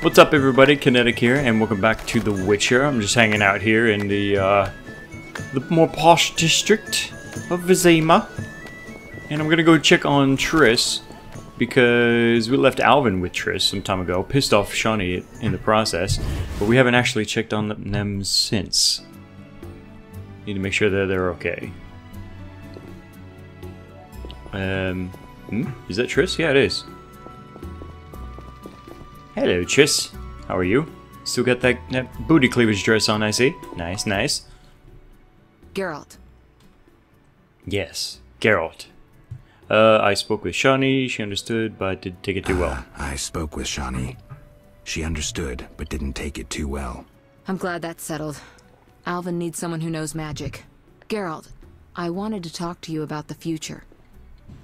What's up, everybody? Kinetic here, and welcome back to The Witcher. I'm just hanging out here in the more posh district of Vizima. And I'm gonna go check on Triss, because we left Alvin with Triss some time ago. Pissed off Shani in the process, but we haven't actually checked on them since. Need to make sure that they're okay. Is that Triss? Yeah, it is. Hello, Triss. How are you? Still got that booty cleavage dress on, I see. Nice, nice. Geralt. Yes, Geralt. I spoke with Shani. She understood, but didn't take it too well. I spoke with Shani. She understood, but didn't take it too well. I'm glad that's settled. Alvin needs someone who knows magic. Geralt, I wanted to talk to you about the future.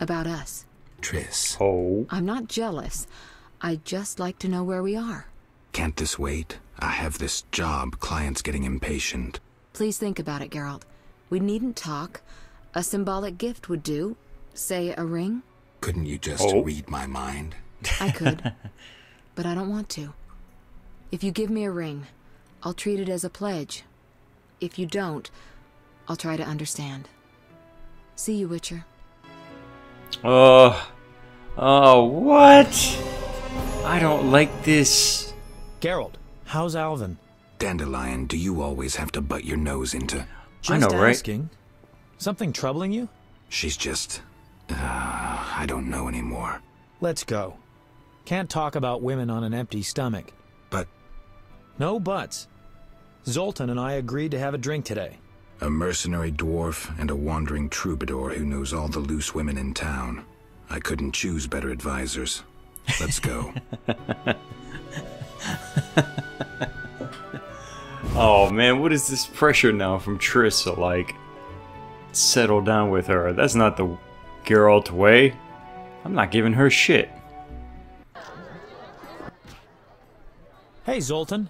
About us. Triss. Oh. I'm not jealous. I'd just like to know where we are. Can't this wait? I have this job. Client's getting impatient. Please think about it, Geralt. We needn't talk. A symbolic gift would do. Say, a ring? Couldn't you just read my mind? I could, but I don't want to. If you give me a ring, I'll treat it as a pledge. If you don't, I'll try to understand. See you, Witcher. Oh, what? I don't like this. Geralt, how's Alvin? Dandelion, do you always have to butt your nose into? Just asking. Something troubling you? She's just... I don't know anymore. Let's go. Can't talk about women on an empty stomach. But... No buts. Zoltan and I agreed to have a drink today. A mercenary dwarf and a wandering troubadour who knows all the loose women in town. I couldn't choose better advisors. Let's go. Oh man, what is this pressure now from Triss to like settle down with her? That's not the Geralt way. I'm not giving her shit. Hey Zoltan.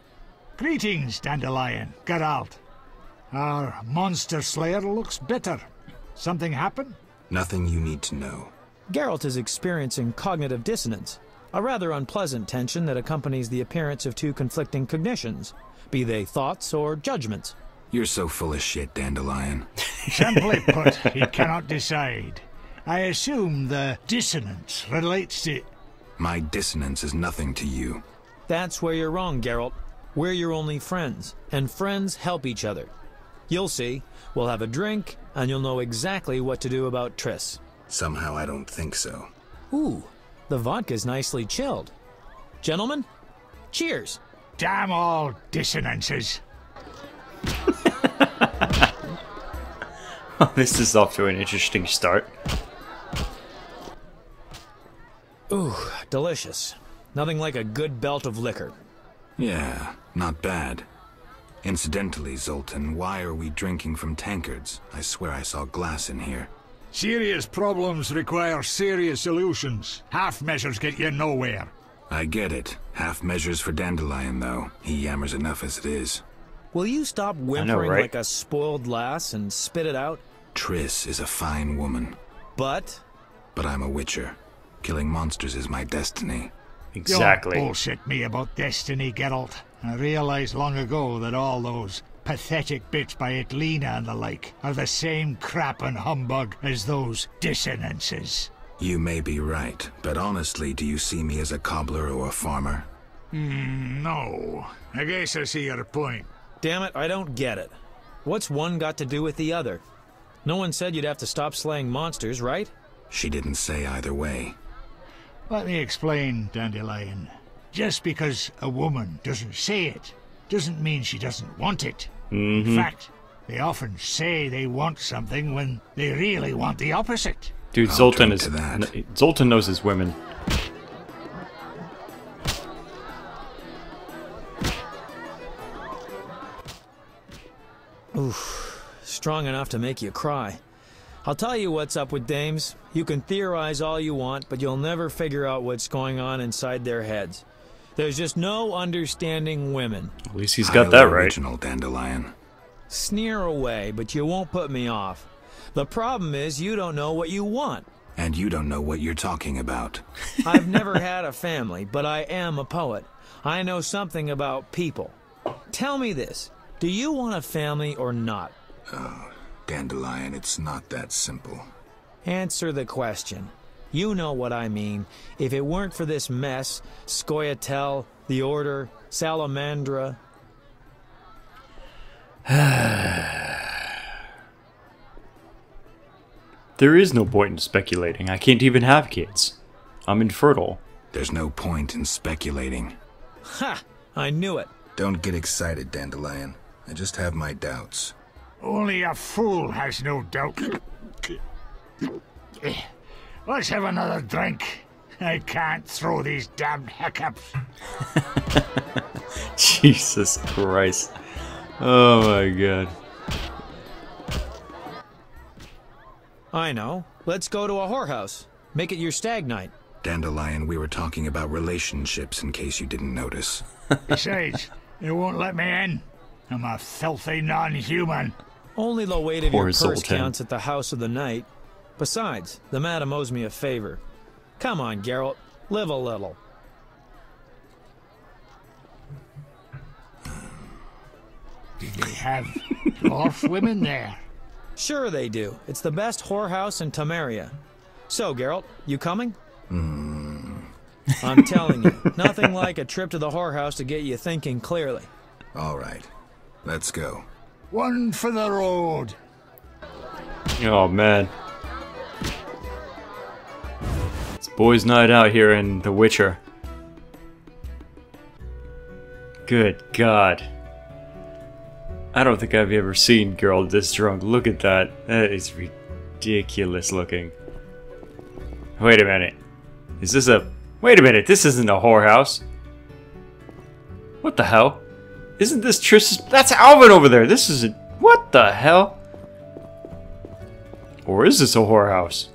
Greetings, Dandelion. Geralt. Our monster slayer looks bitter. Something happened? Nothing you need to know. Geralt is experiencing cognitive dissonance, a rather unpleasant tension that accompanies the appearance of two conflicting cognitions, be they thoughts or judgments. You're so full of shit, Dandelion. Simply put, he cannot decide. I assume the dissonance relates to... My dissonance is nothing to you. That's where you're wrong, Geralt. We're your only friends, and friends help each other. You'll see. We'll have a drink, and you'll know exactly what to do about Triss. Somehow I don't think so. Ooh, the vodka's nicely chilled. Gentlemen, cheers. Damn all dissonances. This is off to an interesting start. Ooh, delicious. Nothing like a good belt of liquor. Yeah, not bad. Incidentally, Zoltan, why are we drinking from tankards? I swear I saw glass in here. Serious problems require serious solutions. Half measures get you nowhere. I get it. Half measures for Dandelion, though. He yammers enough as it is. Will you stop whimpering like a spoiled lass and spit it out? Triss is a fine woman. But? But I'm a witcher. Killing monsters is my destiny. Exactly. Don't bullshit me about destiny, Geralt. I realized long ago that all those... pathetic bits by Atlina and the like are the same crap and humbug as those dissonances. You may be right, but honestly, do you see me as a cobbler or a farmer? No. I guess I see your point. Damn it, I don't get it. What's one got to do with the other? No one said you'd have to stop slaying monsters, right? She didn't say either way. Let me explain, Dandelion. Just because a woman doesn't say it, doesn't mean she doesn't want it. In fact, they often say they want something when they really want the opposite. Dude, Zoltan is Zoltan knows his women. Oof, strong enough to make you cry. I'll tell you what's up with dames. You can theorize all you want, but you'll never figure out what's going on inside their heads. There's just no understanding women. At least he's got that right. Original Dandelion. Sneer away, but you won't put me off. The problem is you don't know what you want. And you don't know what you're talking about. I've never had a family, but I am a poet. I know something about people. Tell me this. Do you want a family or not? Oh, Dandelion, it's not that simple. Answer the question. You know what I mean. If it weren't for this mess, Scoia'tael, the Order, Salamandra... There is no point in speculating. I can't even have kids. I'm infertile. There's no point in speculating. Ha! I knew it. Don't get excited, Dandelion. I just have my doubts. Only a fool has no doubt. Let's have another drink. I can't throw these damned hiccups. Jesus Christ. Oh my god. I know. Let's go to a whorehouse. Make it your stag night. Dandelion, we were talking about relationships in case you didn't notice. Besides, they won't let me in. I'm a filthy non-human. Only the weight of your purse counts at the house of the night. Besides, the madam owes me a favor. Come on, Geralt. Live a little. Do they have dwarf women there? Sure they do. It's the best whorehouse in Temeria. So, Geralt, you coming? I'm telling you, nothing like a trip to the whorehouse to get you thinking clearly. All right, let's go. One for the road. Oh, man. It's boys' night out here in The Witcher. Good God. I don't think I've ever seen Geralt this drunk. Look at that. That is ridiculous looking. Wait a minute. Is this a... Wait a minute. This isn't a whorehouse. What the hell? Isn't this Triss's... That's Alvin over there. This is a... What the hell? Or is this a whorehouse?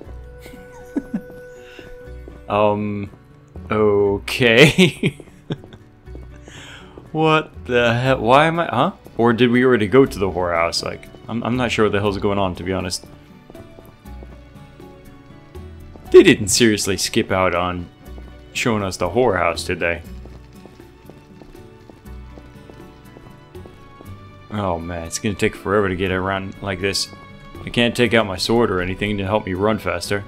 Okay. What the hell? Why am I... Huh? Or did we already go to the whorehouse? Like, I'm not sure what the hell's going on, to be honest. They didn't seriously skip out on showing us the whorehouse, did they? Oh man, it's gonna take forever to get around like this. I can't take out my sword or anything to help me run faster.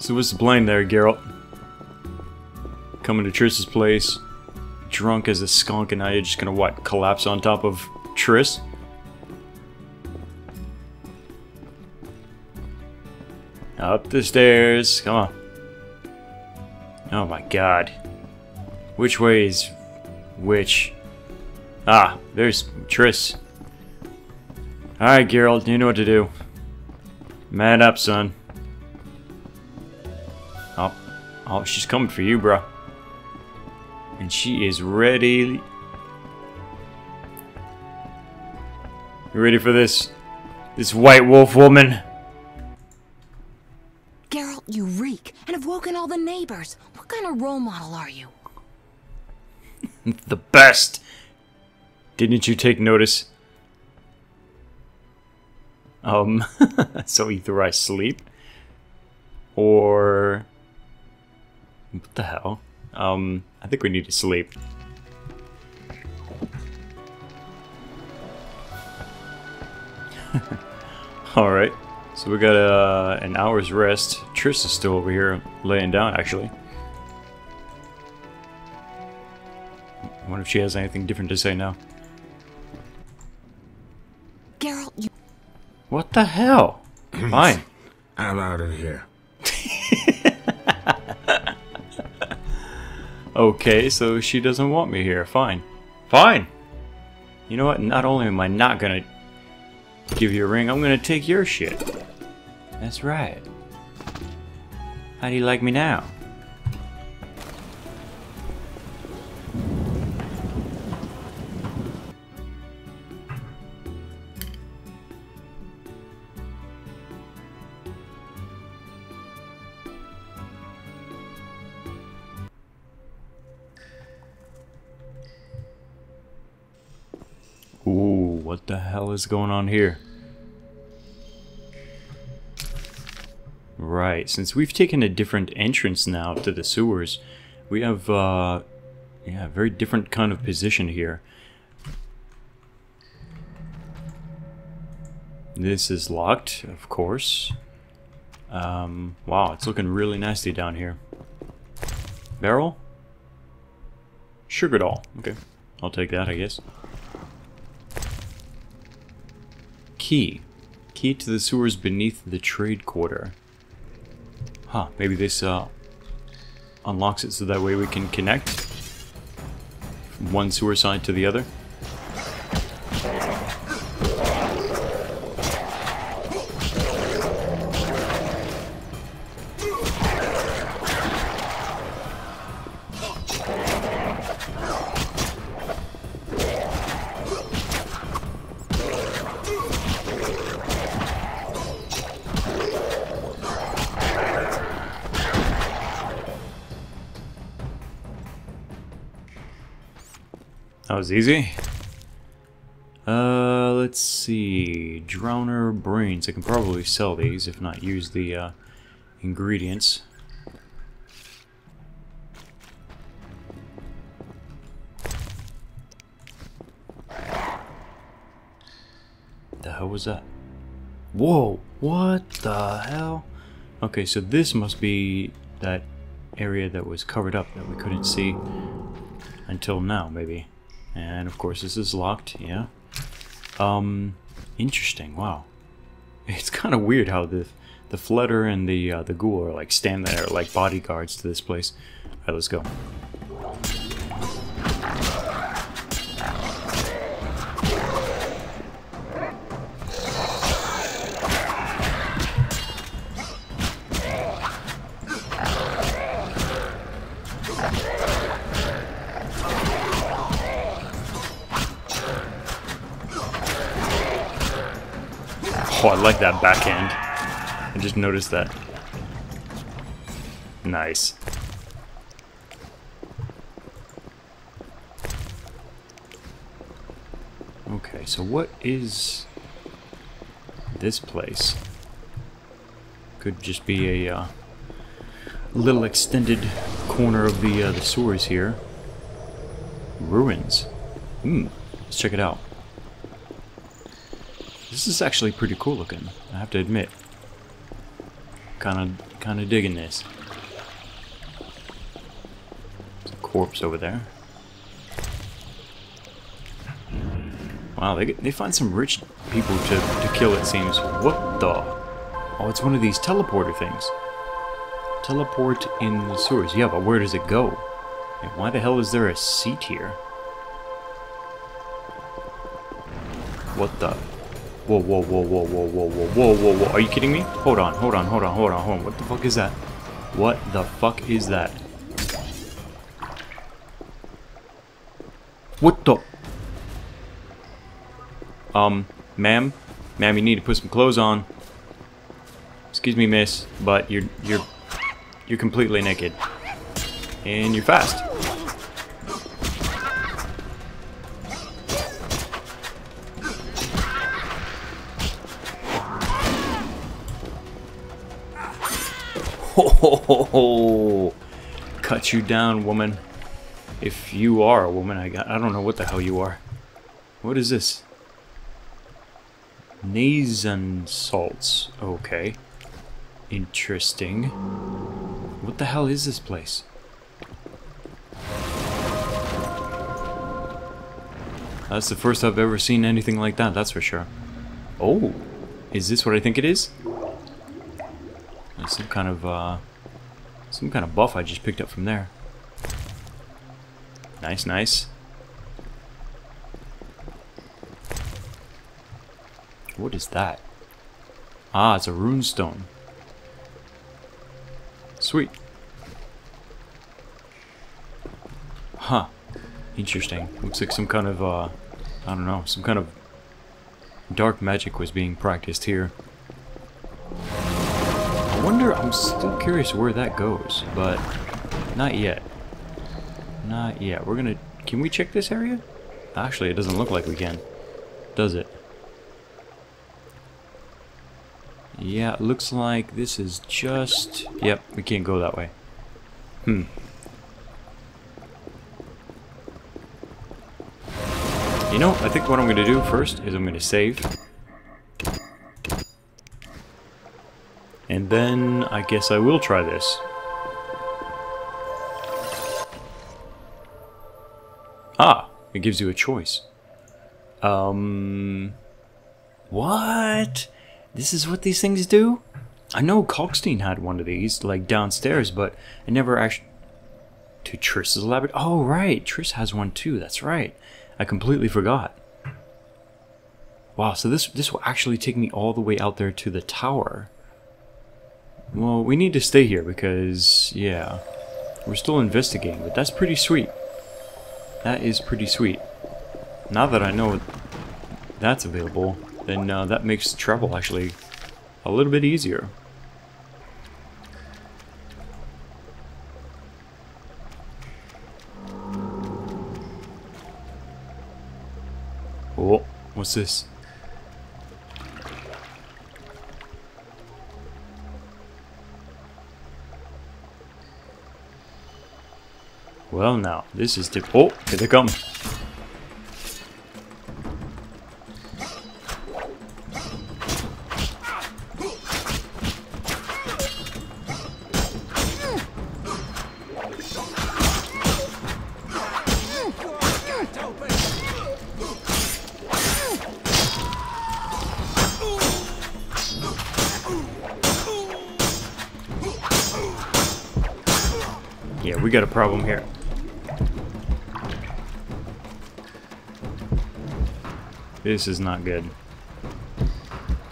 So what's the blame there, Geralt? Coming to Triss's place. Drunk as a skunk, and now you're just gonna what? Collapse on top of Triss? Up the stairs, come on. Oh my god. Which way is which? Ah, there's Triss. Alright, Geralt, you know what to do. Man up, son. Oh, she's coming for you, bruh. And she is ready. You ready for this? This white wolf woman? Geralt, you reek and have woken all the neighbors. What kind of role model are you? The best. Didn't you take notice? So either I sleep or... What the hell? I think we need to sleep. Alright, so we got an hour's rest. Triss is still over here laying down, actually. I wonder if she has anything different to say now. Geralt, you... What the hell? Fine. I'm out of here. Okay, so she doesn't want me here. Fine. Fine! You know what? Not only am I not gonna give you a ring, I'm gonna take your shit. That's right. How do you like me now? What the hell is going on here? Right, since we've taken a different entrance now to the sewers, We have yeah, a very different kind of position here. This is locked, of course. Wow, it's looking really nasty down here. Barrel? Sugar doll. Okay, I'll take that, I guess. Key. Key to the sewers beneath the trade quarter. Huh, maybe this unlocks it so that way we can connect from one sewer side to the other. That was easy. Let's see. Drowner brains. I can probably sell these, if not use the ingredients. The hell was that? Whoa! What the hell? Okay, so this must be that area that was covered up that we couldn't see until now, maybe. And of course this is locked, yeah. Interesting, wow. It's kind of weird how the Flutter and the Ghoul are like standing there like bodyguards to this place. Alright, let's go. Oh, I like that backhand. I just noticed that. Nice. Okay, so what is this place? Could just be a little extended corner of the sewers here. Ruins. Hmm. Let's check it out. This is actually pretty cool looking, I have to admit. Kinda digging this. There's a corpse over there. Wow, they find some rich people to kill, it seems. What the? Oh, it's one of these teleporter things. Teleport in the sewers. Yeah, but where does it go? And why the hell is there a seat here? What the? Whoa, whoa, whoa, whoa, whoa, whoa, whoa, whoa, whoa, whoa, are you kidding me? Hold on, hold on, hold on, hold on, hold on, what the fuck is that? What the fuck is that? What the? Ma'am? Ma'am, you need to put some clothes on. Excuse me, miss, but you're completely naked. And you're fast. Oh, cut you down, woman. If you are a woman, I don't know what the hell you are. What is this? Nason Salts. Okay. Interesting. What the hell is this place? That's the first I've ever seen anything like that, that's for sure. Oh, is this what I think it is? Some kind of buff I just picked up from there. Nice, nice. What is that? Ah, it's a rune stone. Sweet. Huh. Interesting. Looks like some kind of I don't know, some kind of dark magic was being practiced here. I wonder, I'm still curious where that goes, but not yet. Not yet. We're gonna... Can we check this area? Actually, it doesn't look like we can. Does it? Yeah, it looks like this is just... Yep, we can't go that way. Hmm. You know, I think what I'm gonna do first is I'm gonna save. And then I guess I will try this. Ah, it gives you a choice. What? This is what these things do? I know Kalkstein had one of these, like, downstairs, but I never actually... To Triss's laboratory? Oh, right, Triss has one too, that's right. I completely forgot. Wow, so this will actually take me all the way out there to the tower. Well, we need to stay here because, yeah, we're still investigating, but that's pretty sweet. That is pretty sweet. Now that I know that's available, then that makes travel actually a little bit easier. Oh, what's this? Well, now, this is the... Oh, here they come. Yeah, we got a problem here. This is not good.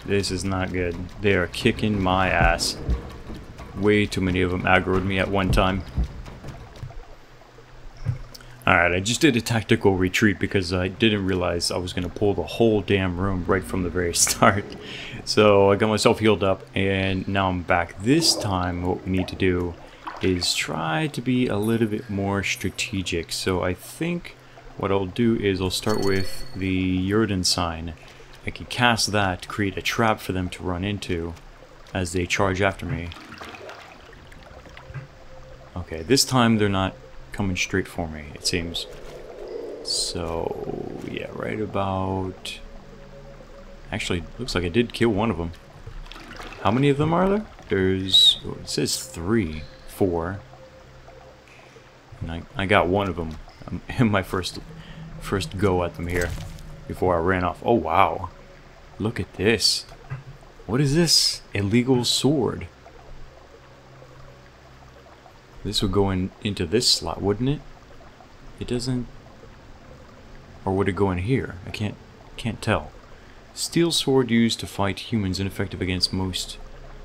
This is not good. They are kicking my ass. Way too many of them aggroed me at one time. Alright, I just did a tactical retreat because I didn't realize I was going to pull the whole damn room right from the very start. So I got myself healed up and now I'm back. This time what we need to do is try to be a little bit more strategic. So I think... what I'll do is I'll start with the Yrden sign. I can cast that to create a trap for them to run into as they charge after me. Okay, this time they're not coming straight for me, it seems. So, yeah, right about... Actually, looks like I did kill one of them. How many of them are there? There's... Oh, it says 3, 4. And I got one of them. In my first go at them here before I ran off. Oh wow, look at this. What is this? Illegal sword. This would go into this slot, wouldn't it? It doesn't, or would it go in here? I can't tell. Steel sword used to fight humans, ineffective against most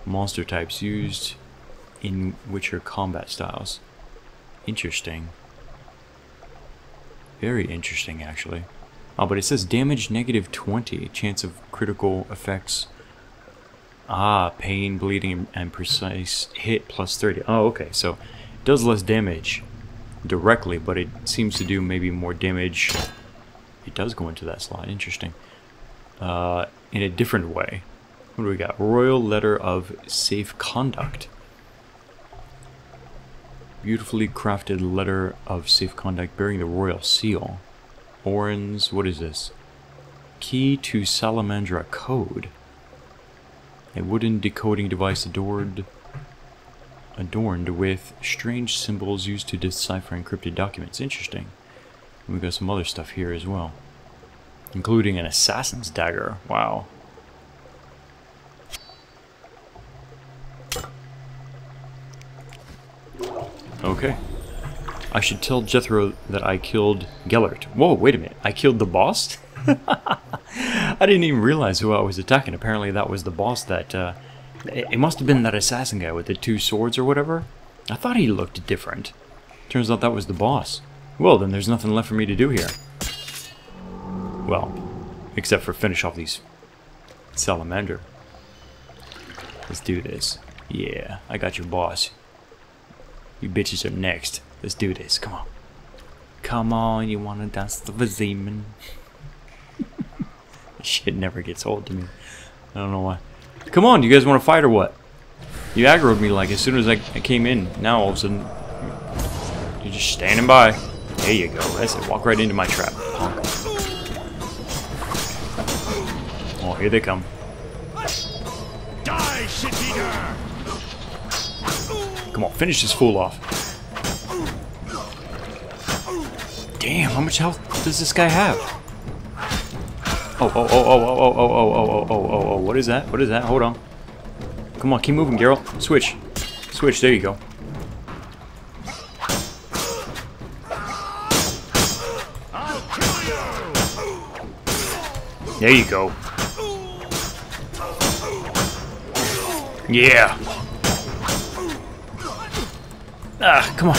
monster types, used in Witcher combat styles. Interesting. Very interesting, actually. Oh, but it says damage -20, chance of critical effects. Ah, pain, bleeding, and precise hit +30. Oh, okay, so it does less damage directly, but it seems to do maybe more damage. It does go into that slot, interesting. In a different way. What do we got? Royal Letter of Safe Conduct. Beautifully crafted letter of safe conduct bearing the royal seal. Orin's, what is this? Key to Salamandra code. A wooden decoding device adorned with strange symbols used to decipher encrypted documents. Interesting. And we've got some other stuff here as well, including an assassin's dagger. Wow. Okay. I should tell Jethro that I killed Gellert. Whoa, wait a minute. I killed the boss? I didn't even realize who I was attacking. Apparently that was the boss that... it must have been that assassin guy with the 2 swords or whatever. I thought he looked different. Turns out that was the boss. Well, then there's nothing left for me to do here. Well, except for finish off these salamander. Let's do this. Yeah, I got your boss. You bitches are next. Let's do this. Come on. Come on, you wanna dance the Vizima? Shit never gets old to me. I don't know why. Come on, you guys wanna fight or what? You aggroed me like as soon as I came in. Now all of a sudden, you're just standing by. There you go. That's it. Walk right into my trap, punk. Oh, here they come. Die, shit eater! Come on, finish this fool off. Damn, how much health does this guy have? Oh, what is that? What is that? Hold on. Come on, keep moving, Geralt. Switch. Switch, there you go. There you go. Yeah. Ah, come on.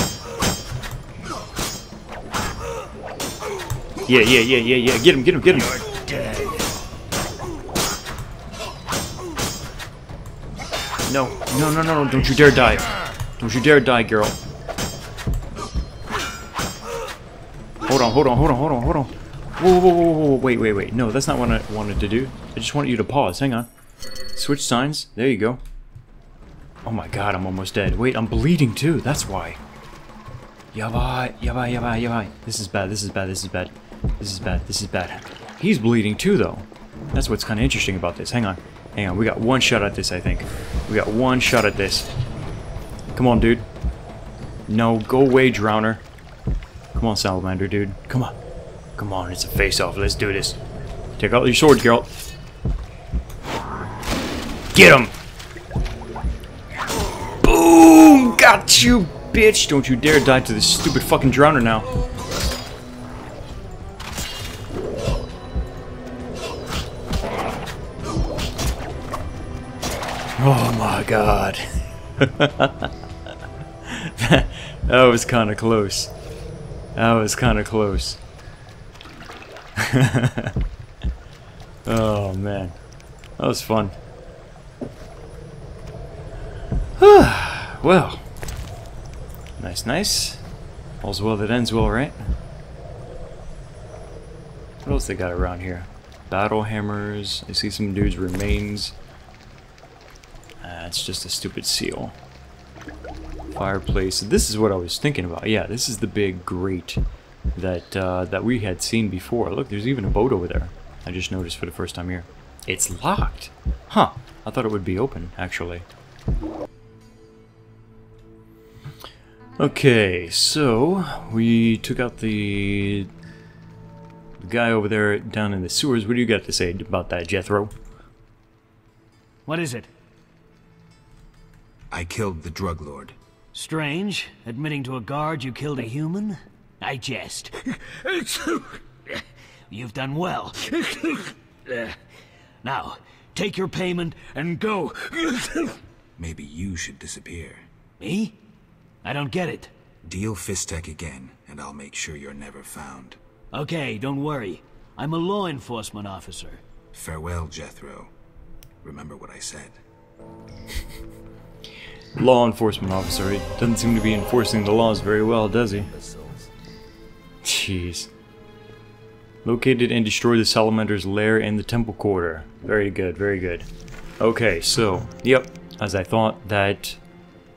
Yeah. Get him. You're dead. No. Don't you dare die. Don't you dare die, girl. Hold on. Whoa, wait. No, that's not what I wanted to do. I just wanted you to pause. Hang on. Switch signs. There you go. Oh my god, I'm almost dead. Wait, I'm bleeding too. That's why. Yabai. This is bad. He's bleeding too, though. That's what's kind of interesting about this. Hang on. We got one shot at this, I think. Come on, dude. No, go away, Drowner. Come on, Salamander, dude. Come on, it's a face-off. Let's do this. Take out your sword, Geralt. Get him! Boom! Got you, bitch! Don't you dare die to this stupid fucking Drowner now. Oh my god. That was kind of close. Oh man, that was fun. Well, nice. All's well that ends well, right? What else they got around here? Battle hammers. I see some dude's remains. It's just a stupid seal. Fireplace. This is what I was thinking about. Yeah, this is the big grate that we had seen before. Look, there's even a boat over there. I just noticed for the first time here. It's locked. Huh. I thought it would be open, actually. Okay, so we took out the guy over there down in the sewers. What do you got to say about that, Jethro? What is it? I killed the drug lord. Strange, admitting to a guard you killed a human? I jest. You've done well. Now, take your payment and go. Maybe you should disappear. Me? I don't get it. Deal Fistech again, and I'll make sure you're never found. Okay, don't worry. I'm a law enforcement officer. Farewell, Jethro. Remember what I said. Law enforcement officer. He doesn't seem to be enforcing the laws very well, does he? Jeez. Located and destroy the Salamander's lair in the temple quarter. Very good. Okay, so, yep, as I thought, that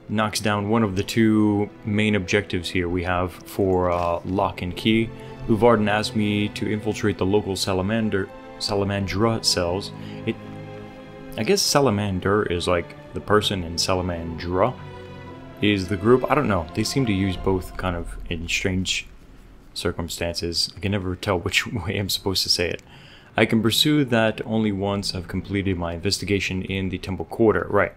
knocks down one of the two main objectives here we have for lock and key. Uvarden asked me to infiltrate the local Salamandra cells. I guess Salamander is like the person and Salamandra is the group. I don't know. They seem to use both kind of in strange circumstances. I can never tell which way I'm supposed to say it. I can pursue that only once I've completed my investigation in the temple quarter, right?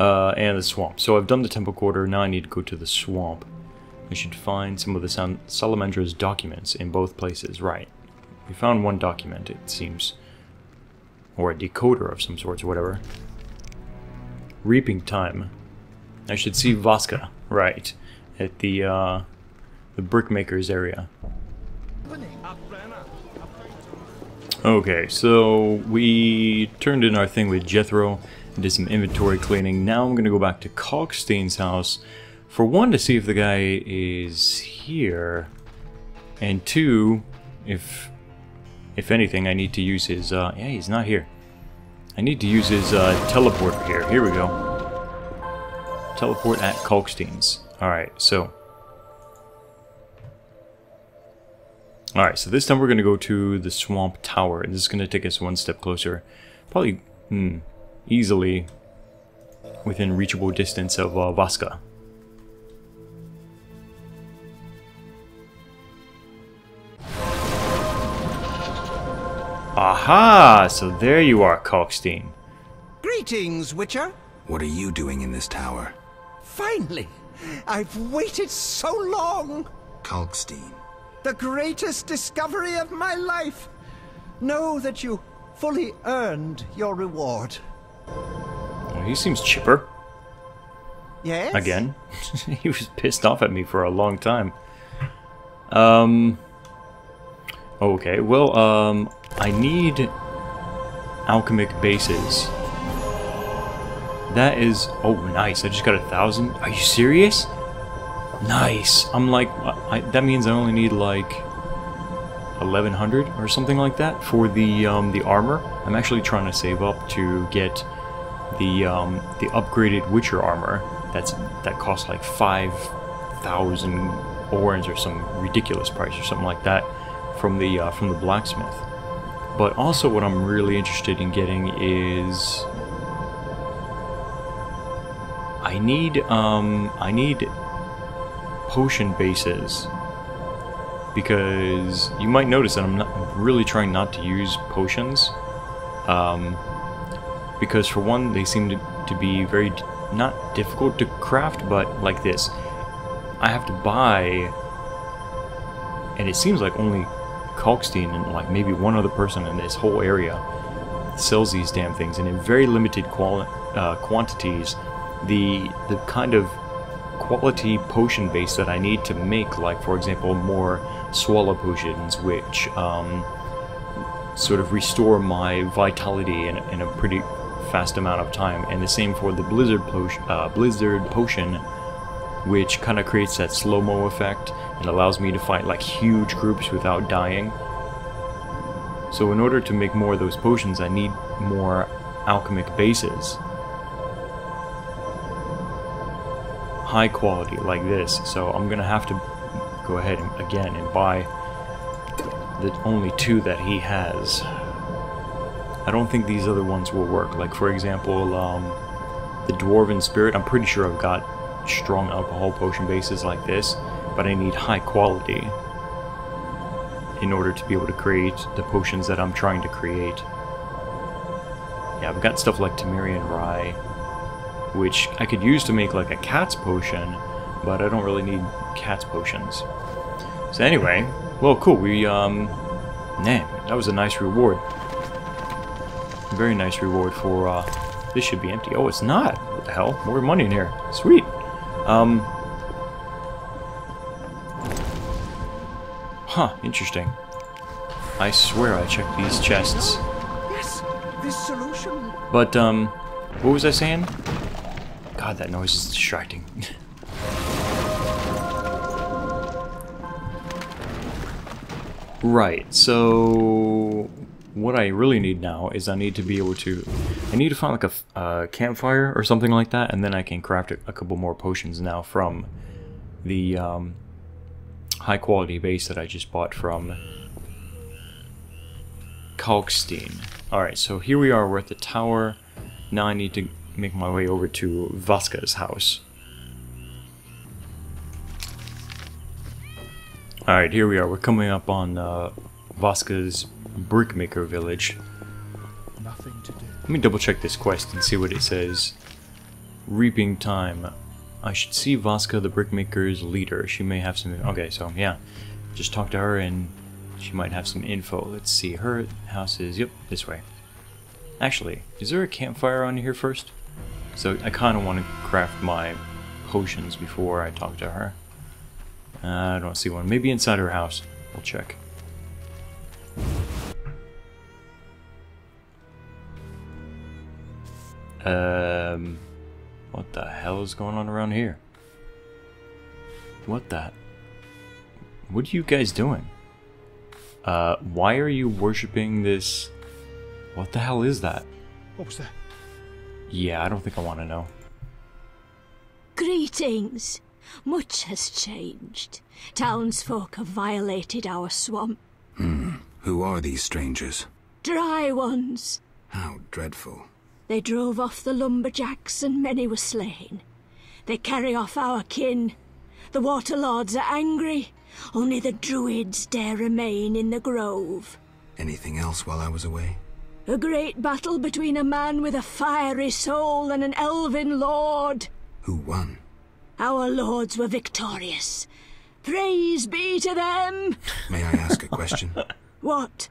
And the swamp. So I've done the temple quarter, now I need to go to the swamp. I should find some of the Salamandra's documents in both places, right? We found one document, it seems. Or a decoder of some sorts, whatever. Reaping time. I should see Vasca, right? At the brickmakers area. Okay, so we turned in our thing with Jethro and did some inventory cleaning. Now I'm gonna go back to Kalkstein's house for one, to see if the guy is here, and two, if anything, I need to use his yeah, he's not here. I need to use his teleporter here. Here we go. Teleport at Kalkstein's. Alright, so Alright, so this time we're going to go to the Swamp Tower. This is going to take us one step closer. Probably, easily within reachable distance of Vasca. Aha! So there you are, Kalkstein. Greetings, Witcher. What are you doing in this tower? Finally! I've waited so long! Kalkstein. The greatest discovery of my life! Know that you fully earned your reward. Well, he seems chipper. Yes? Again. He was pissed off at me for a long time. Okay, well, I need alchemic bases. That is... Oh, nice. I just got 1,000. Are you serious? Nice. I'm like... that means I only need, like, 1,100 or something like that for the armor. I'm actually trying to save up to get the upgraded Witcher armor. That costs, like, 5,000 orns or some ridiculous price or something like that from the blacksmith. But also what I'm really interested in getting is... I need potion bases, because you might notice that I'm really trying not to use potions, because for one, they seem to be very not difficult to craft, but like this, I have to buy, and it seems like only Kalkstein and like maybe one other person in this whole area sells these damn things, and in very limited quantities. The kind of quality potion base that I need to make, like for example more swallow potions, which sort of restore my vitality in a pretty fast amount of time, and the same for the blizzard potion, which kind of creates that slow-mo effect and allows me to fight like huge groups without dying. So in order to make more of those potions, I need more alchemic bases. High quality like this, so I'm gonna have to go ahead and again and buy the only two that he has. I don't think these other ones will work. Like for example, the Dwarven Spirit. I'm pretty sure I've got strong alcohol potion bases like this, but I need high quality in order to be able to create the potions that I'm trying to create. Yeah, I've got stuff like Temerian Rye, which I could use to make like a cat's potion, but I don't really need cat's potions. So anyway, well, cool. We, that was a nice reward. Very nice reward for, this should be empty. Oh, it's not. What the hell? More money in here. Sweet. Interesting. I swear I checked these chests. Yes, this solution. But, what was I saying? God, that noise is distracting. Right, so what I really need now is I need to find like a campfire or something like that, and then I can craft a couple more potions now from the high quality base that I just bought from Kalkstein. Alright, so here we are, we're at the tower. Now I need to make my way over to Vasca's house. Alright, here we are. We're coming up on Vasca's brickmaker village. Nothing to do. Let me double check this quest and see what it says. Reaping time. I should see Vasca, the brickmaker's leader. She may have some... Okay, so yeah. Just talk to her and she might have some info. Let's see. Her house is... Yep, this way. Actually, is there a campfire on here first? So I kind of want to craft my potions before I talk to her. I don't see one. Maybe inside her house. We'll check. What the hell is going on around here? What the... What are you guys doing? Why are you worshipping this... What the hell is that? What was that? Yeah, I don't think I want to know. Greetings. Much has changed. Townsfolk have violated our swamp. Who are these strangers? Dry ones. How dreadful. They drove off the lumberjacks and many were slain. They carry off our kin. The waterlords are angry. Only the druids dare remain in the grove. Anything else while I was away? A great battle between a man with a fiery soul and an elven lord. Who won? Our lords were victorious. Praise be to them! May I ask a question? What?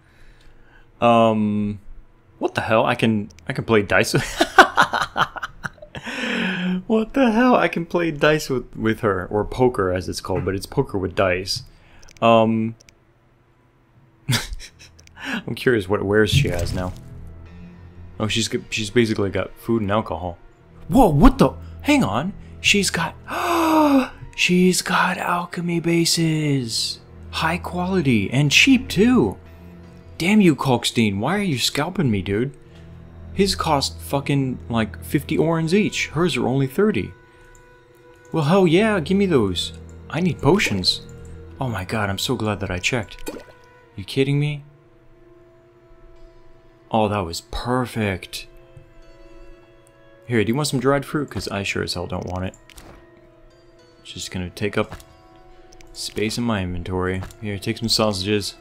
What the hell? I can play dice with what the hell? I can play dice with her, or poker as it's called, but it's poker with dice. I'm curious what wares she has now. Oh, she's basically got food and alcohol. Whoa, what the? Hang on. She's got alchemy bases. High quality and cheap too. Damn you, Kalkstein, why are you scalping me, dude? His cost fucking like 50 orans each. Hers are only 30. Well, hell yeah, give me those. I need potions. Oh my god, I'm so glad that I checked. You kidding me? Oh, that was perfect. Here, do you want some dried fruit? Because I sure as hell don't want it. It's just gonna take up space in my inventory. Here, take some sausages.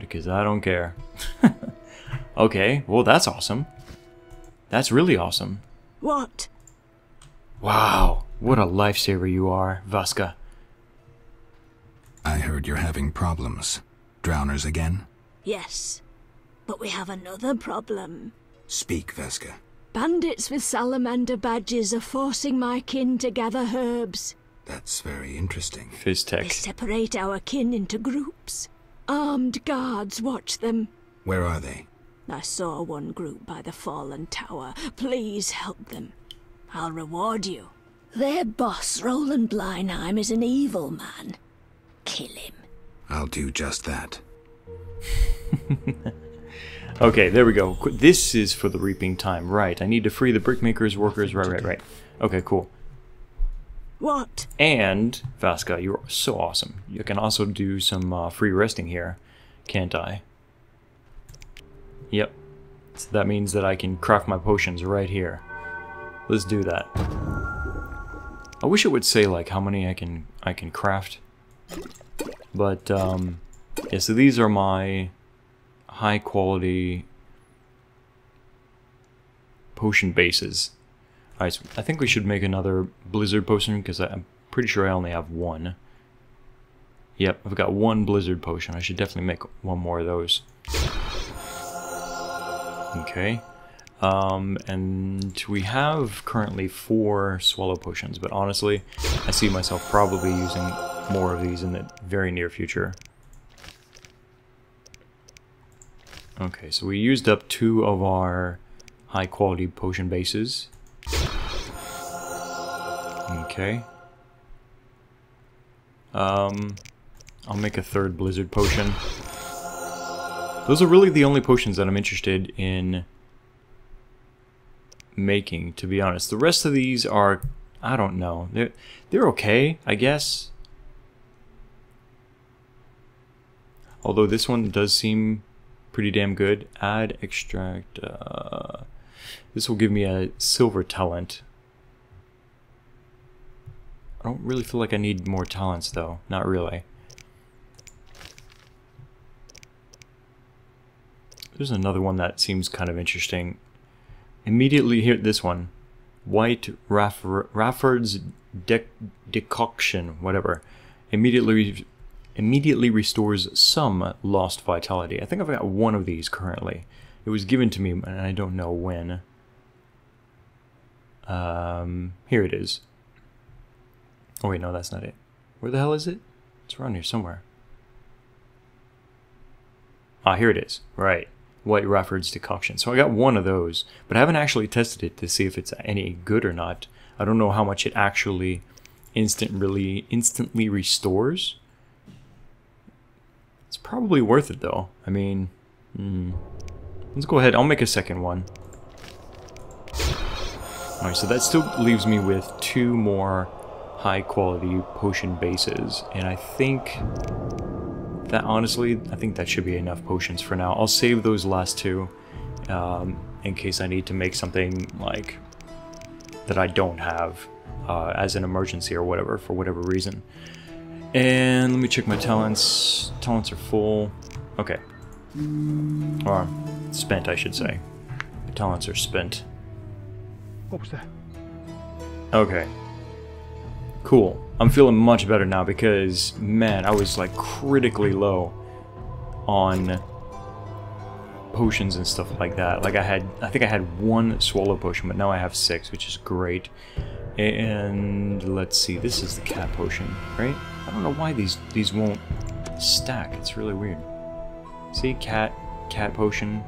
Because I don't care. Okay, well that's awesome. That's really awesome. What? Wow, what a lifesaver you are, Vasca. I heard you're having problems. Drowners again? Yes, but we have another problem. Speak, Vasca. Bandits with salamander badges are forcing my kin to gather herbs. That's very interesting. Fizztech. They separate our kin into groups. Armed guards watch them. Where are they? I saw one group by the fallen tower. Please help them. I'll reward you. Their boss, Roland Blindheim, is an evil man. Kill him. I'll do just that. Okay, there we go. This is for the reaping time, right? I need to free the brickmakers, workers, right. Okay, cool. What? And, Vasca, you're so awesome. You can also do some free resting here, can't I? Yep. So that means that I can craft my potions right here. Let's do that. I wish it would say, like, how many I can craft. But, yeah, so these are my high-quality potion bases. Alright, so I think we should make another blizzard potion, because I'm pretty sure I only have one. Yep, I've got one blizzard potion. I should definitely make one more of those. Okay. And we have currently 4 swallow potions, but honestly, I see myself probably using more of these in the very near future. Okay, so we used up 2 of our high-quality potion bases. Okay. I'll make a 3rd blizzard potion. Those are really the only potions that I'm interested in making, to be honest. The rest of these are, I don't know. They're okay, I guess. Although this one does seem pretty damn good. Add extract. This will give me a silver talent. I don't really feel like I need more talents, though. Not really. There's another one that seems kind of interesting. Immediately here, this one. White Rafford's Decoction, whatever. Immediately restores some lost vitality. I think I've got one of these currently. It was given to me, and I don't know when. Here it is. Oh wait, no, that's not it. Where the hell is it? It's around here somewhere. Ah, here it is. Right. White Rafford's Decoction. So I got one of those, but I haven't actually tested it to see if it's any good or not. I don't know how much it actually instantly restores. It's probably worth it, though. I mean, let's go ahead. I'll make a 2nd one. Alright, so that still leaves me with 2 more high quality potion bases, and I think that honestly, I think that should be enough potions for now. I'll save those last two in case I need to make something like that I don't have as an emergency or whatever, for whatever reason. And let me check my talents. Talents are full. Okay. Or spent, I should say. The talents are spent. What was that? Okay. Cool. I'm feeling much better now because, man, I was like critically low on potions and stuff like that. Like I think I had one swallow potion, but now I have 6, which is great. And let's see, this is the cat potion, right? I don't know why these won't stack. It's really weird. See, cat potion.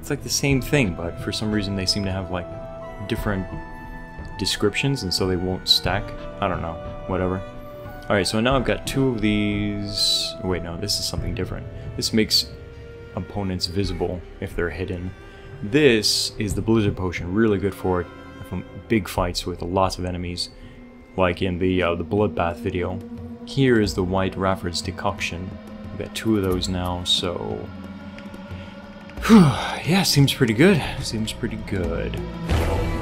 It's like the same thing, but for some reason they seem to have like different descriptions, and so they won't stack. I don't know, whatever. Alright, so now I've got 2 of these. Wait, no, this is something different. This makes opponents visible if they're hidden. This is the Blizzard Potion, really good for big fights with lots of enemies, like in the Bloodbath video. Here is the White Rafford's Decoction. I've got 2 of those now, so... Whew, yeah, seems pretty good. Seems pretty good.